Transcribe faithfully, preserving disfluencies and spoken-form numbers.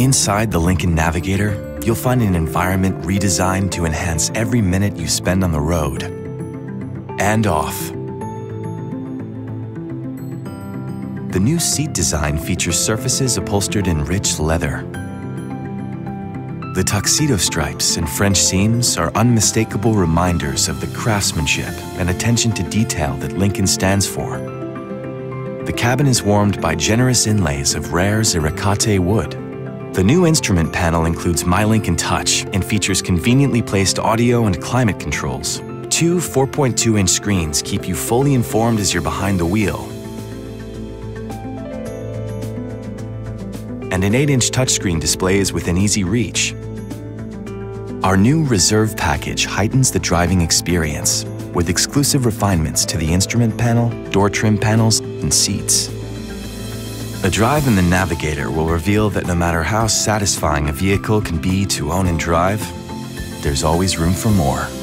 Inside the Lincoln Navigator, you'll find an environment redesigned to enhance every minute you spend on the road and off. The new seat design features surfaces upholstered in rich leather. The tuxedo stripes and French seams are unmistakable reminders of the craftsmanship and attention to detail that Lincoln stands for. The cabin is warmed by generous inlays of rare Ziricote wood. The new instrument panel includes My Lincoln Touch and features conveniently placed audio and climate controls. Two four point two inch screens keep you fully informed as you're behind the wheel. And an eight inch touchscreen display is within easy reach. Our new Reserve Package heightens the driving experience with exclusive refinements to the instrument panel, door trim panels, and seats. A drive in the Navigator will reveal that no matter how satisfying a vehicle can be to own and drive, there's always room for more.